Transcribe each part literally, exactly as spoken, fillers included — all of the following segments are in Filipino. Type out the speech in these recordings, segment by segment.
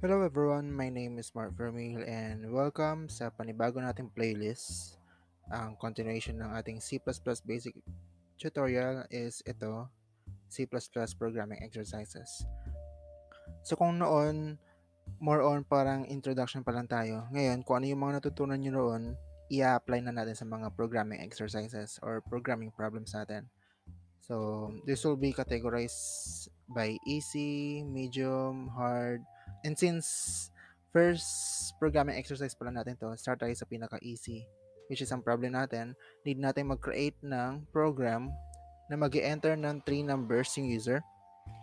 Hello everyone, my name is Mark Fermis and welcome sa panibago nating playlist. Ang continuation ng ating C plus plus basic tutorial is ito, C plus plus programming exercises. So kung noon, more on parang introduction pa lang tayo. Ngayon, kung ano yung mga natutunan nyo noon, i-apply na natin sa mga programming exercises or programming problems natin. So this will be categorized by easy, medium, hard. And since first programming exercise pa lang natin to, start tayo sa pinaka-easy, which is ang problem natin. Need natin mag-create ng program na mag-enter ng three numbers yung user.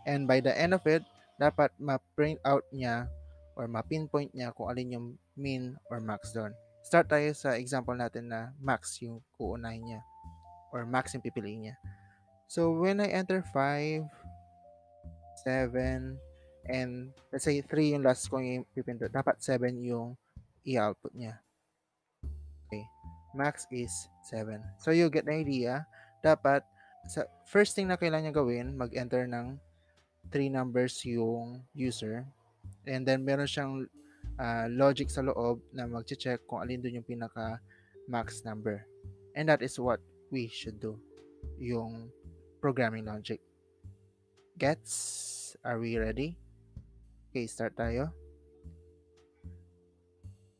And by the end of it, dapat ma-print out niya or ma-pinpoint niya kung alin yung min or max doon. Start tayo sa example natin na max yung kuunahin niya or max yung pipiliin niya. So when I enter five, seven, and let's say three yung last kong ipipindot, dapat seven yung i-output niya. Okay. Max is seven. So you get the idea. Dapat sa first thing na kailangan niya gawin, mag-enter ng three numbers yung user. And then meron siyang uh, logic sa loob na mag-check kung alin doon yung pinaka max number. And that is what we should do. Yung programming logic. Gets? Are we ready? Okay, start tayo.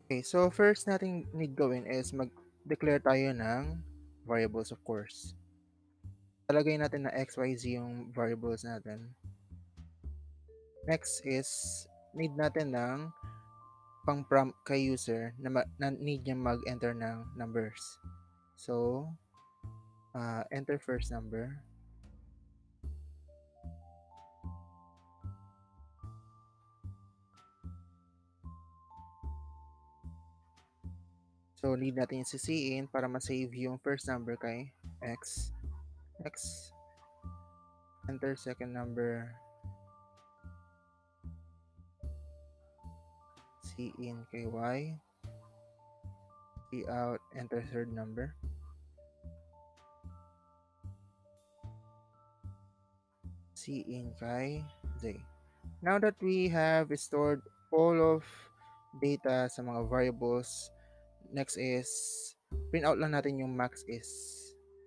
Okay, so first natin need gawin is mag-declare tayo ng variables, of course. Talagay natin na X Y Z yung variables natin. Next is, need natin ng pang-prompt kay user na, na need niya mag-enter ng numbers. So, uh, enter first number. So, need natin yung C C in para ma-save yung first number kay X. X. Enter second number. C in kay Y. C out. Enter third number. C in kay Z. Now that we have stored all of data sa mga variables, next is, print out lang natin yung max is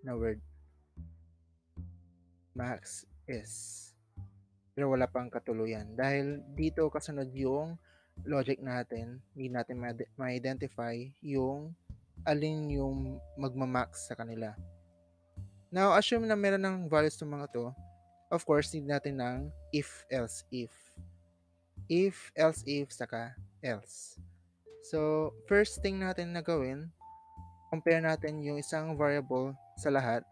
na word. Max is. Pero wala pang katuluyan. Dahil dito kasunod yung logic natin, hindi natin ma-identify yung alin yung magmamax sa kanila. Now, assume na meron ng values ng mga to. Of course, need natin ng if, else, if. If, else, if, saka else. So, first thing natin na gawin, compare natin yung isang variable sa lahat.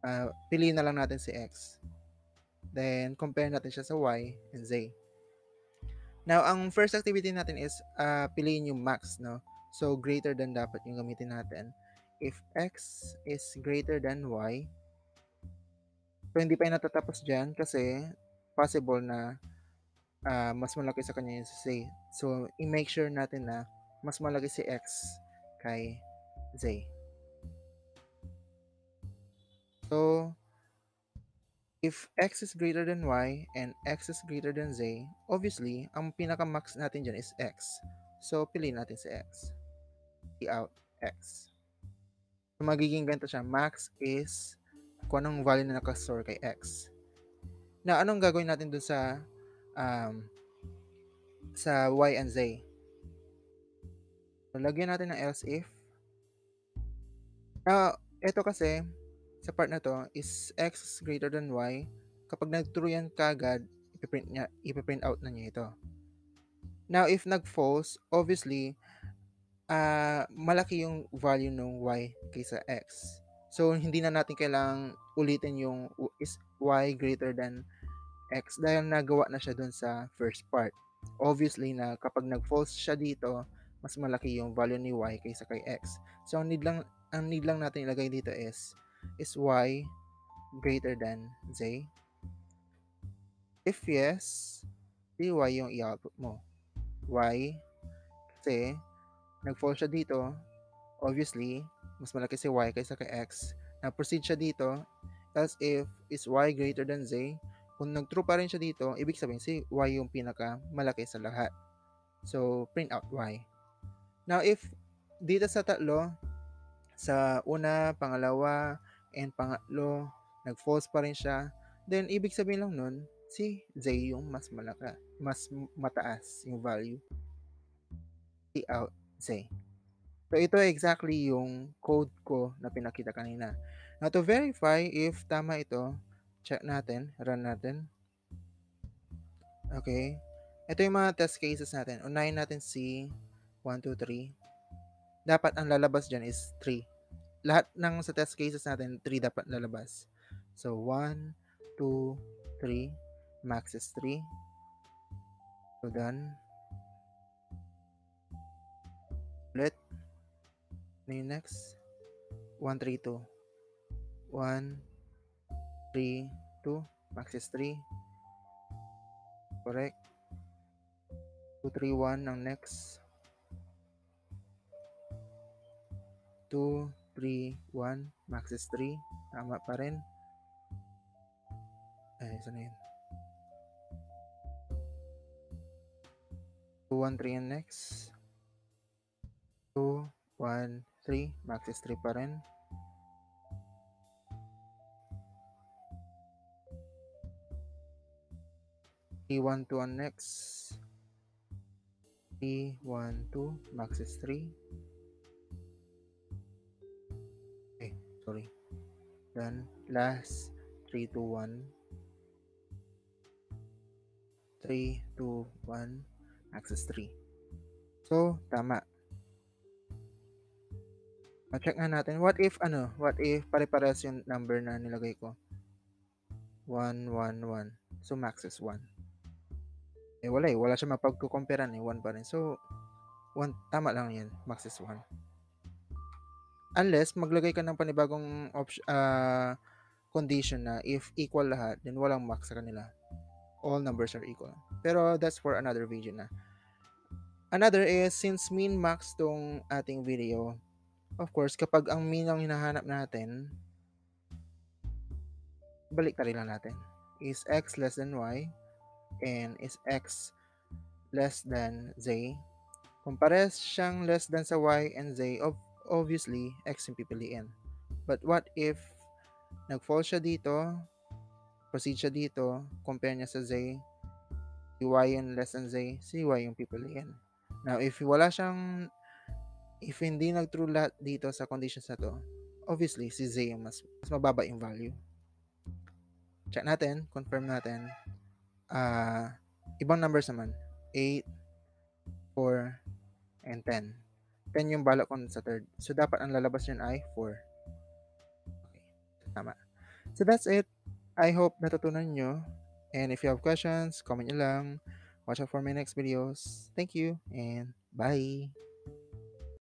Uh, piliin na lang natin si X. Then, compare natin siya sa Y and Z. Now, ang first activity natin is uh, piliin yung max, no? So, greater than dapat yung gamitin natin. If X is greater than Y, so hindi pa yung natatapos dyan kasi possible na Uh, mas malaki sa kanya yung Z. So, i-make sure natin na mas malaki si X kay Z. So, if X is greater than Y and X is greater than Z, obviously, ang pinaka-max natin dyan is X. So, piliin natin si X. I out X. So, magiging ganito siya. Max is kung anong value na nakastore kay X. Na anong gagawin natin dun sa Um, sa Y and Z. So, lagyan natin ng else if. Now, ito kasi, sa part na to, is X greater than Y. Kapag nag-true yan kagad, ipiprint, niya, ipiprint out na niya ito. Now, if nag-false, obviously, uh, malaki yung value ng Y kaysa X. So, hindi na natin kailangang ulitin yung is Y greater than X dahil nagawa na siya dun sa first part. Obviously na kapag nag-false siya dito, mas malaki yung value ni Y kaysa kay X. So ang need lang, ang need lang natin ilagay dito is is Y greater than Z? If yes, di Y yung i-output mo. Y kasi nag-false siya dito, obviously mas malaki si Y kaysa kay X. Na-proceed siya dito, else if is Y greater than Z. Kung nag-true pa rin siya dito, ibig sabihin si Y yung pinaka malaki sa lahat. So, print out y. Now, if dito sa tatlo, sa una, pangalawa, and pangatlo, nag-false pa rin siya, then, ibig sabihin lang nun, si z yung mas malaka, mas mataas yung value. Print out z. So, ito exactly yung code ko na pinakita kanina. Now, to verify if tama ito, check natin, run natin. Okay. Ito yung mga test cases natin. Unahin natin si one, two, three. Dapat ang lalabas dyan is three. Lahat ng sa test cases natin, three dapat lalabas. So, one, two, three. Max is three. So, done. Ulit. Next. one, three, two. one, three, two. Max is three. Correct. two, three, one ang next. two, three, one. Max is three. Tama pa rin. Ay, saan yun? two, one, three ang next. two, one, three. Max is three pa rin. three, one, two ang next. three, one, two, max is three. Okay, sorry. Then, last, three, two, one. three, two, one, max is three. So, tama. Check nga natin. What if, ano? What if pare-pares yung number na nilagay ko? one, one, one. So, max is one. Eh, wala eh. Wala siya mapagkukomperan eh. one pa rin. So, one, tama lang yan. Max is one. Unless, maglagay ka ng panibagong option, uh, condition na if equal lahat, then walang max sa kanila. All numbers are equal. Pero, that's for another video na. Another is, since mean max tong ating video, of course, kapag ang mean ang hinahanap natin, balik tali lang natin. Is x less than y? And is x less than z? Kung pares siyang less than sa y and z, ob obviously, x yung pipiliin. But what if nag-fall siya dito, proceed siya dito, compare niya sa z, si y yung less than z, si y yung pipiliin. Now, if wala siyang, if hindi nag-true lahat dito sa conditions na to, obviously, si z yung mas, mas mababa yung value. Check natin, confirm natin. Uh, ibang numbers naman, eight, four, and ten. ten yung balak ko sa third. So, dapat ang lalabas yun ay four. Okay, tama. So, that's it. I hope natutunan nyo. And if you have questions, comment nyo lang. Watch out for my next videos. Thank you, and bye!